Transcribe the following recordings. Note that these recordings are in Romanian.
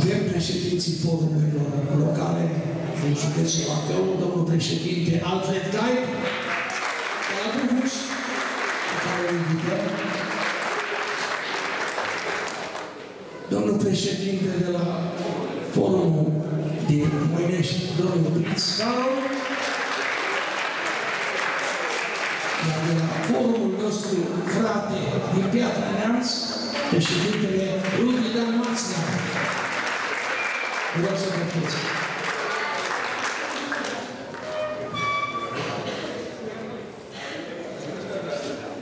Avem președinții forumurilor locale din județul Bacău, domnul președinte Alfred Caip, de la București, pe care îl invităm, domnul președinte de la forumul din Mănești, domnul Briț, iar de la forumul nostru frate din Piatra Neamț, președintele Max. Vreau să vă fiți.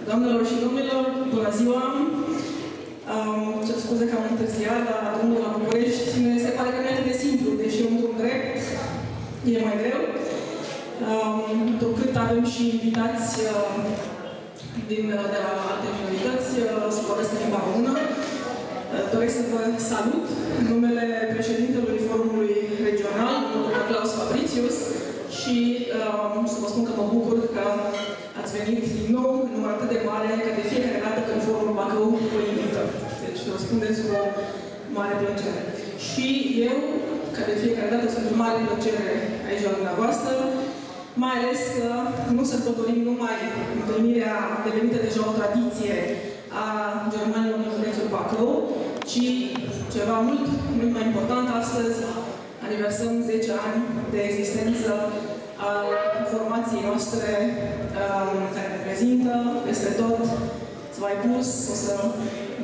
Doamnelor și domnilor, bună ziua! Ce scuze că am întârziat, dar drumul la București se pare că nu e de simplu, deși un drum drept e mai greu. Întrucât avem și invitați de la alte minorități, să vorbesc în limba română. Doresc să vă salut în numele președintelui Forumului Regional, domnul Claus Fabricius, și să vă spun că mă bucur că ați venit din nou în număr atât de mare, că de fiecare dată când Forumul Bacău vă invită. Deci răspundeți cu o mare plăcere. Și eu, că de fiecare dată sunt o mare plăcere aici la dumneavoastră, mai ales că nu sărbătorim numai întâlnirea devenită deja o tradiție a germanilor din județul Bacău, ci ceva mult mai important, astăzi aniversăm 10 ani de existență a formației noastre care ne prezintă peste tot, Zweipuls, o să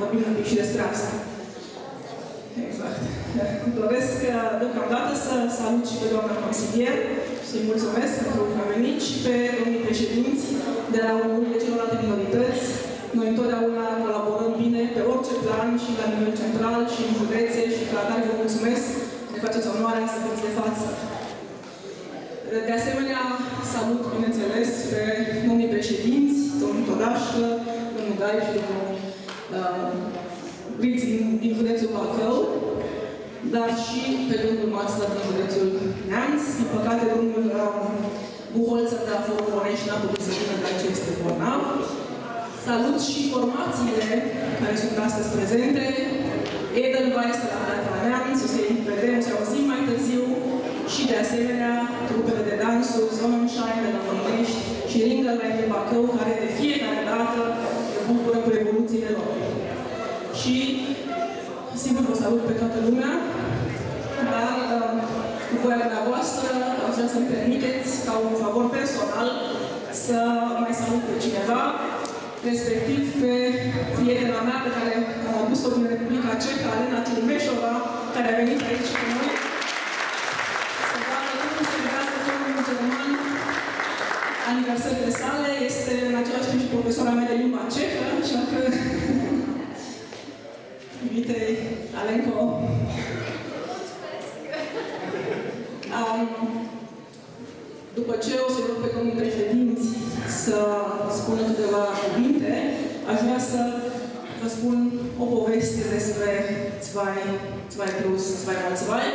vorbim un pic și despre asta. Exact. Doresc deocamdată să salut și pe doamna consilier, să-i mulțumesc pentru că a venit, și pe domnii președinți de la unele celorlalte minorități. Noi întotdeauna colaborăm bine pe orice plan, și la nivel central, și în județe, și ca atare vă mulțumesc că ne faceți onoarea să fiți de față. De asemenea, salut, bineînțeles, pe domnii președinți, domnul Todașă, domnul Daiflu, Briț din județul Bacău, dar și pe domnul Max din județul Neanț. Din păcate, domnul Buholță de la Forumul Românești n-a putut să vină, de aceea este bolnav. Salut și formațiile care sunt astăzi prezente. Edelweiss de la Piatra Neamț, o să-i vedem, o să auzim mai târziu. Și de asemenea, trupele de dansuri, Sonnenschein de la Mănești și Ringle Night de Bacău, care de fiecare dată se bucură cu evoluțiile lor. Și sigur vă salut pe toată lumea, dar cu voia dumneavoastră aș vrea să-mi permiteți, ca un favor personal, să mai salut pe cineva, respectiv pe prietena mea pe care am adus-o din Republika Cehă, Alena Tirmešová, care a venit aici cu noi. Să vadă cum se vedează Forumul German, aniversările sale, este în același timp și profesora mea de limba cehă, așa că... Uite, Alenco! După ce o să-i rog pe domnii președinți să spună câteva cuvinte, aș vrea să vă spun o poveste despre Zwei plus Zwei,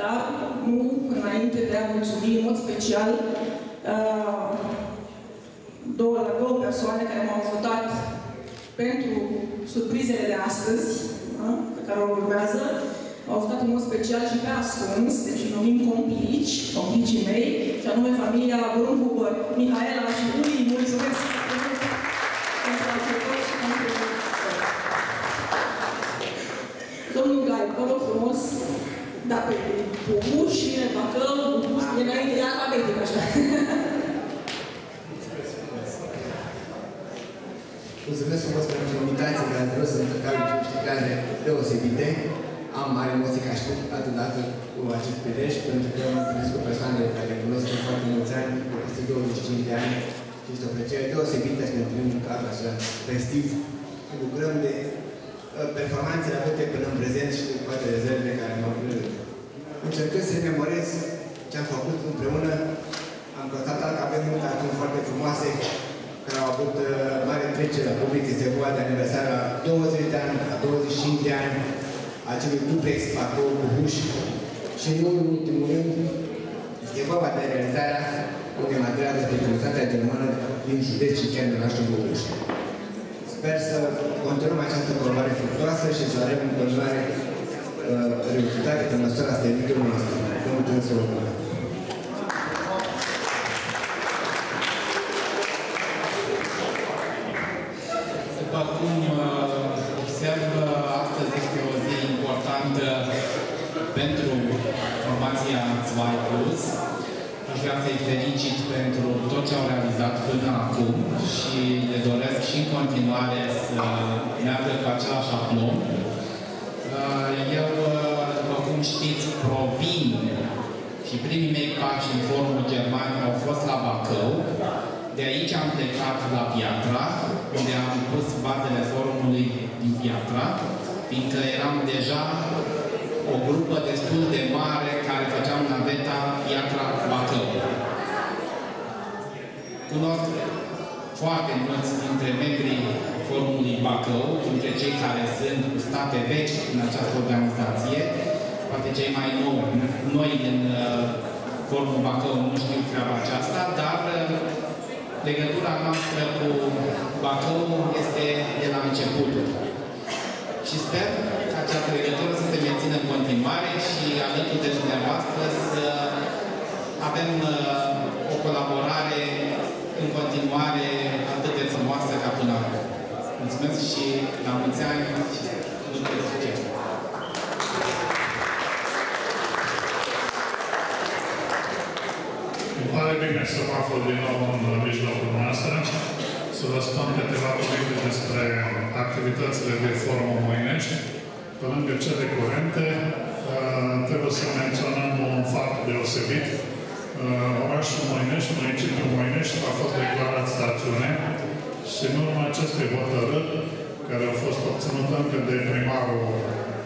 dar nu înainte de a mulțumi în mod special două persoane care m-au ajutat pentru surprizele de astăzi, pe care o urmează. M-au ajutat în mod special și pe ascuns, deci numim complicii mei, și anume familia la Brunhubă, Mihaela și lui, mulțumesc pentru ajutor și pentru ajutor. Domnul Gai, vă rog frumos, da, pe bucușile, Bacău, bucușile, înainte de alfabetic, așa. Mulțumesc frumos pentru invitații care trebuie să întâlcăm niște câștigare deosebite. Am mare emoții că aștept atândată cu acest prilej, pentru că mă întâlnesc cu persoanele care le cunosc de foarte mulți ani, cu peste 25 de ani, și este o plăcere deosebită să ne întâlnim în cadrul așa festiv. Ne bucurăm de performanțele avute până în prezent și de toate rezervele care m-au plăcut. Încercând să memorez ce am făcut împreună, am constatat că avem multe acțiuni foarte frumoase, care au avut mare trecere la public, este vorba de aniversarea a 20 de ani, a 25 de ani, acelui duplex Bacău București, și nu în ultimul rând este vorba de realizarea unei materiale de comunitatea germană din județ și chiar de nașul București. Sper să continuăm această colaborare fructuoasă și să avem în continuare rezultate în aceasta este mică noastră. Vă mulțumesc să vă mulțumesc. După cum observ, astăzi este o zi importantă pentru formația Zwei Plus. Aș vrea să-i felicit pentru tot ce au realizat până acum și le doresc și în continuare să meargă cu același aplom. Eu, după cum știți, provin și primii mei pași în forumul german au fost la Bacău. De aici am plecat la Piatra, unde am pus bazele forumului din Piatra, fiindcă eram deja o grupă destul de mare care făceam naveta Piatra-Bacău. Cunosc foarte mulți dintre membrii forumului Bacău, dintre cei care sunt cu state vechi în această organizație, poate cei mai noi în forumul Bacău nu știu treaba aceasta, dar legătura noastră cu Bacău este de la început. Și sper că această legătură să se mențină în continuare și alături de dumneavoastră să avem o colaborare în continuare atât de frumoasă ca până acum. Mulțumesc și la mulți ani și lucruri de succes! Îmi pare bine să mă aflu din nou în mijlocul noastră, să vă spun câteva cuvinte despre activitățile de forumul Mănești. Pe lângă cele curente, trebuie să menționăm un fapt deosebit. Orașul Mănești, municipiul Mănești, a fost declarat stațiune și în urma acestei hotărâri, care a fost obținută încă de primarul,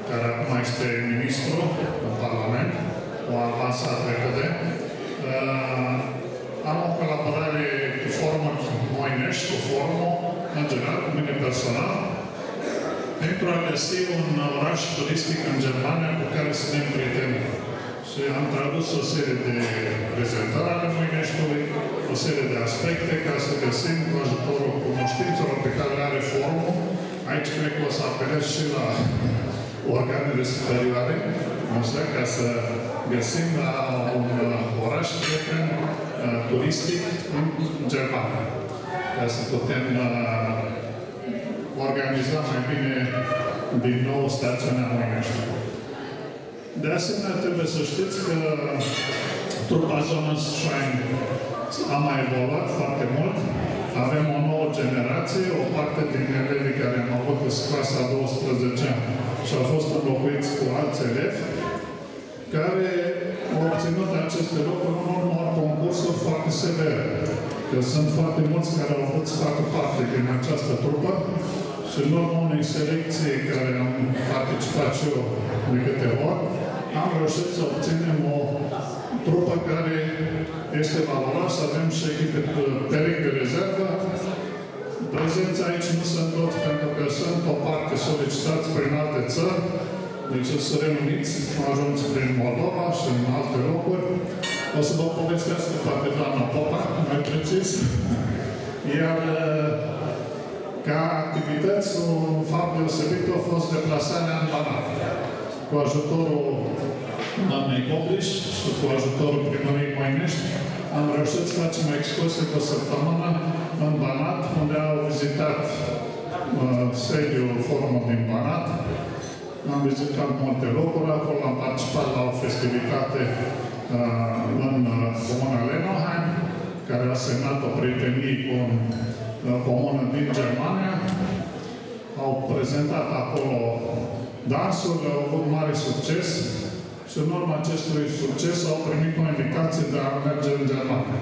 care acum este ministru în Parlament, o avansat repede, am o colaborare cu formul Mănești, cu formul, în general, cu mine personal, pentru a găsi un oraș turistic în Germania cu care să ne împrietenim. Și am tradus o serie de prezentări ale Măneștiului, o serie de aspecte, ca să găsim cu ajutorul cunoștințelor pe care le are formul. Aici cred că o să apelez și la organele superioare, așa, ca să găsim la un oraș prieten turistic în Germania, ca să putem organiza mai bine din nou stațiunea Mănești. De asemenea, trebuie să știți că trupa Jonas Schneider a mai evoluat foarte mult. Avem o nouă generație, o parte din elevii care am avut clasa 12 și au fost înlocuiți cu alți elevi, care au obținut aceste lucruri în urma concursuri foarte severe. Că sunt foarte mulți care au vrut să facă parte din această trupă și în urma unei selecții care am participat și eu de câteva ori, am reușit să obținem o trupă care este valoroasă, avem și echipe teren de rezervă. Prezenți aici nu sunt toți, pentru că sunt o parte solicitați prin alte țări, deci să reuniți, ajungi prin Moldova și în alte locuri. O să vă povestească poate doamna Popa, mai precis. Iar ca activități, un fapt deosebit a fost deplasarea în Banat. Cu ajutorul doamnei Gobliș și cu ajutorul primăriei Mănești, am reușit să facem o excursie pe o săptămână în Banat, unde au vizitat sediul Forumul din Banat. Am vizitat multe locuri, acolo am participat la o festivitate în comuna Lenohan, care a semnat o prietenie cu un comună din Germania. Au prezentat acolo dansul, au avut mare succes și în urma acestui succes au primit o invitație de a merge în Germania.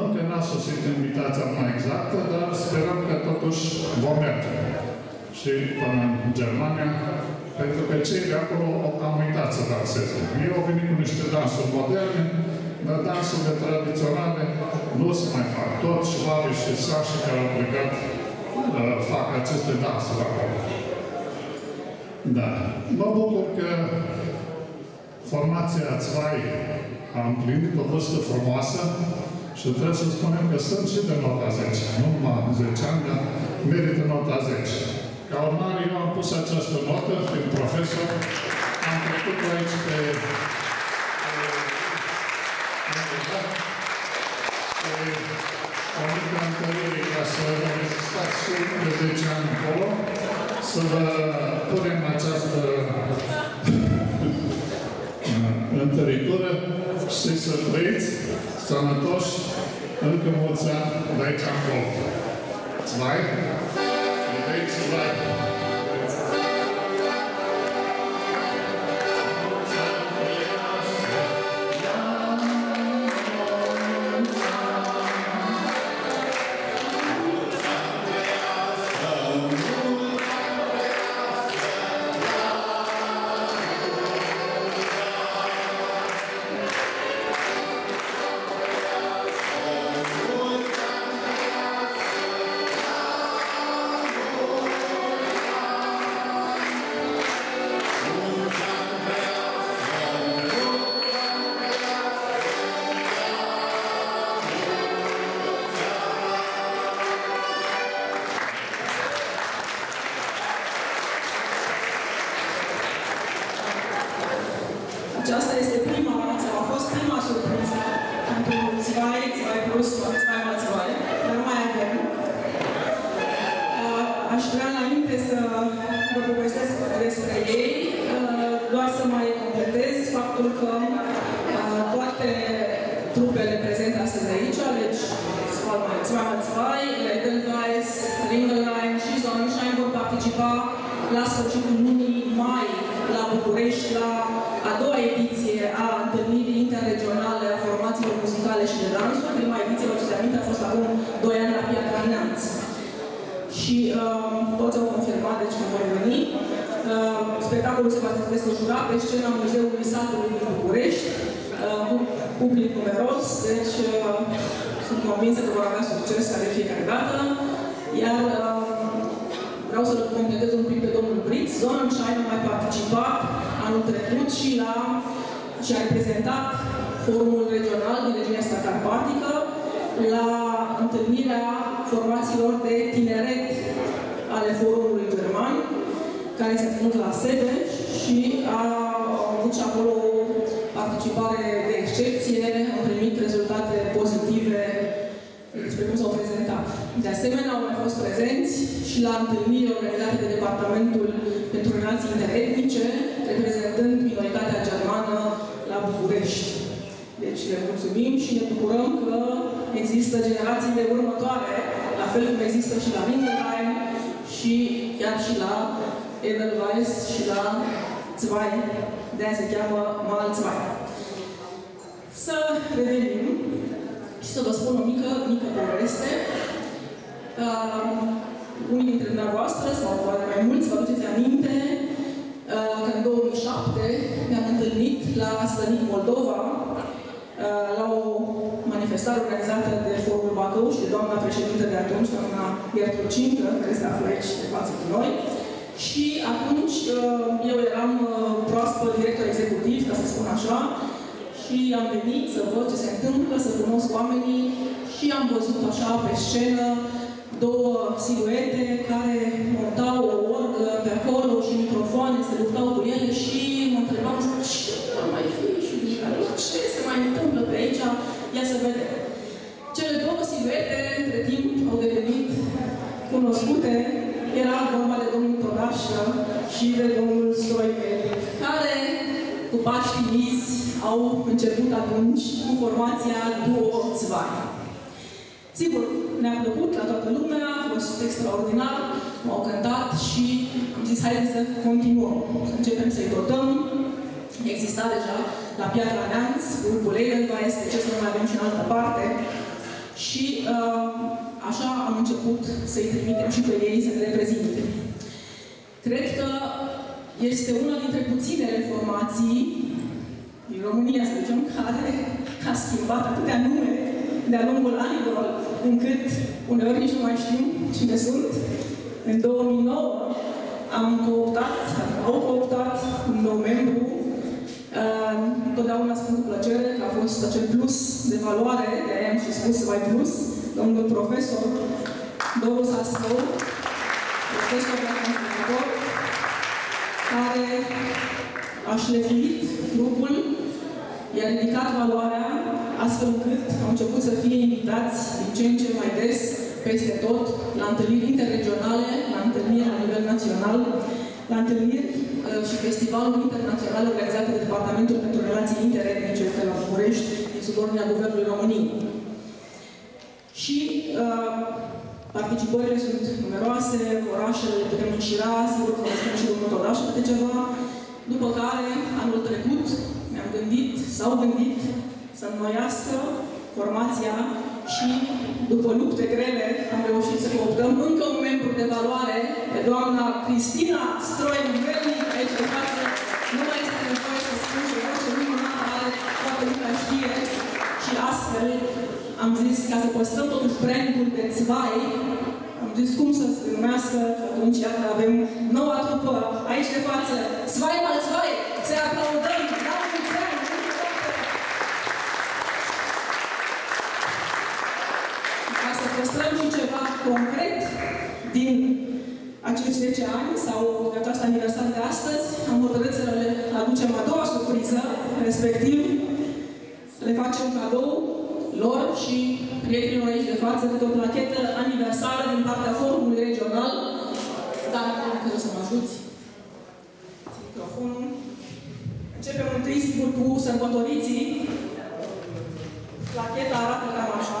Încă n-a sosit invitația mai exactă, dar sperăm că totuși vom merge și până în Germania, pentru că cei de acolo au cam uitat să danseze. Ei au venit cu niște dansuri moderne, dar dansurile tradiționale nu se mai fac. Toți șlavii și sașii care au plecat fac aceste dansuri acolo. Da. Mă bucur că formația Zwei a împlinit o vârstă frumoasă și trebuie să spunem că sunt și de nota 10. Nu numai 10 ani, dar merită nota 10. Ca urmare, eu am pus această notă, fiind profesor, am trecut aici pe... o mică întărire ca să rezistați și 11 ani acolo, să vă punem această întăritură și să trăiți sănătoși încă mulți ani de aici acolo. Vai? Vedeți, vai! Edelweiss, Ringle Night și Zornishnein vor participa la sfârșitul lunii mai la București la a doua ediție a întâlnirii interregionale a formațiilor muzicale și de dansuri. Prima ediție, vă țineți aminte, a fost acum 2 ani la Piatra Neamț. Și toți au confirmat, deci că vor veni. Spectacolul se va desfășura pe scena Muzeului Satului din București, cu public numeros, deci sunt convinsă că vor avea succes de fiecare dată, iar vreau să-l completez un pic pe domnul Briț. Sonnenschein a mai participat anul trecut și a reprezentat forumul regional din regiunea asta carpatică la întâlnirea formațiilor de tineret ale forumului german, care s-a ținut la sede și a avut și acolo o participare de excepție, au primit rezultate pozitive despre cum s-au prezentat. De asemenea, au mai fost prezenți și la întâlniri organizate de Departamentul pentru Relații Interetnice, reprezentând minoritatea germană la București. Deci le mulțumim și ne bucurăm că există generații de următoare, la fel cum există și la Mindenheim și chiar și la Edelweiss și la Zwei, de-aia se cheamă Mal Zwei. Să revenim și să vă spun o mică poveste. Unii dintre dumneavoastră, sau poate mai mulți, vă aduceți aminte că în 2007 ne-am întâlnit la Slănic Moldova, la o manifestare organizată de Forumul Bacău și de doamna președintă de atunci, doamna Gertrucincă, care se află aici de față cu noi. Și atunci eu eram proaspăt director executiv, ca să spun așa, și am venit să văd ce se întâmplă, să cunosc oamenii și am văzut așa pe scenă două siluete care montau o orgă pe acolo și microfoane, se luptau cu ele și mă întrebam ce va mai fi și ce se mai întâmplă pe aici, ia să vedem. Cele două siluete, între timp, au devenit cunoscute. Era vorba de domnul Todașă și de domnul Schneider, care, cu pași mici, au început atunci cu formația Duo Zwei. Sigur, ne-a plăcut la toată lumea, a fost extraordinar, m-au cântat și am zis, haideți să continuăm, să începem să-i dotăm. Exista deja la Piatra Neamț, grupul Edelweiss, de ce să nu avem și în altă parte. Și așa am început să-i trimitem și pe ei să ne reprezinte. Cred că este una dintre puținele formații din România, să zicem, care a schimbat atâtea nume de-a lungul anilor, încât uneori nici nu mai știm cine sunt. În 2009 au cooptat un nou membru. Întotdeauna spun cu plăcere că a fost acel plus de valoare, de-aia am și spus mai plus, domnul profesor Jonas Schneider. acestor organizator care a șlefuit grupul, i-a ridicat valoarea, astfel încât au început să fie invitați din ce în ce mai des, peste tot, la întâlniri interregionale, la întâlniri la nivel național, la întâlniri și festivaluri internaționale organizate de Departamentul pentru Relații Interetnice de la București, din subordinea Guvernului României. Și participările sunt numeroase, orașele de putem înșira, sigur că spun și domnul Todașă câte ceva, după care, anul trecut, ne-am gândit, s-au gândit să înnoiască formația și, după lupte grele, am reușit să cooptăm încă un membru de valoare, pe doamna Cristina Stroin-Velnic, aici de față. Nu mai este nevoie să spun și orice numără are, toată lumea știe, și astfel am zis, ca să păstrăm totuși brand-ul de țvai, am zis cum să se numească, atunci iată avem noua trupă aici de față. Țvai la țvai, se aplaudăm! Păstrăm și ceva concret din acești 10 ani sau de această aniversare de astăzi. Am hotărât să le aducem a doua surpriză, respectiv le facem cadou lor și prietenilor aici de față de o plachetă aniversară din partea Forumului Regional. Dar dacă să mă ajuți, microfonul. Începem întâi sigur cu sărbătoriții. Placheta arată cam așa.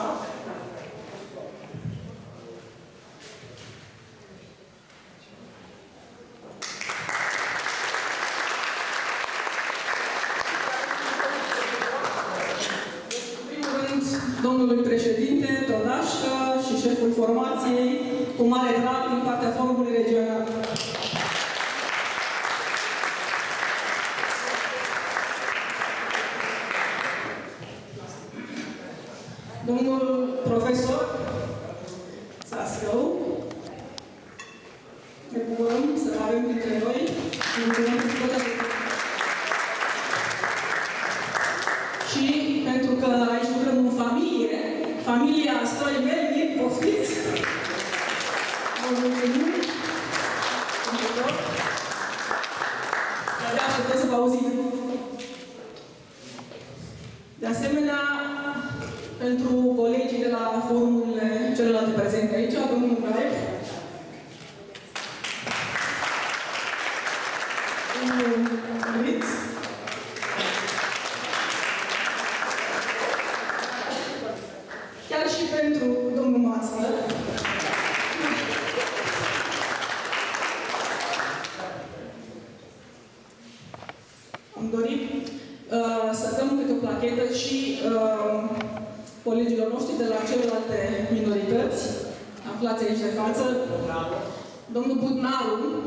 Domnului președinte, Todașă și șeful formației, cu mare drag din partea Forumului Regional. Domnul profesor Sascău, ne bucurăm să avem dintre noi. Și pentru că aici lucrăm în familie, familia Stoimelnic, poftiți! Vă mulțumim! De-abia așteptăm să vă auzim. De asemenea, pentru colegii de la forumurile celelalte prezente aici, avem un proiect. Un Ritz. Și pentru domnul Max. Am dorit să dăm câte o plachetă și colegilor noștri de la celelalte minorități. Aflați aici de față. Domnul Butnaru.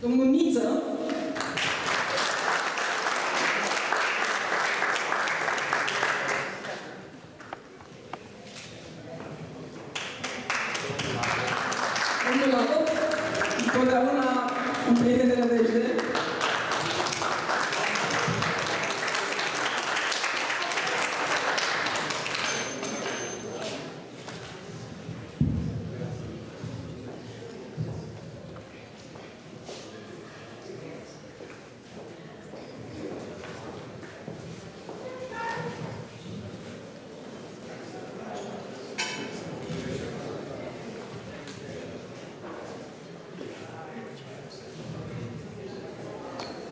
Domnul Niță. Domnul Alop, întotdeauna un prieten de la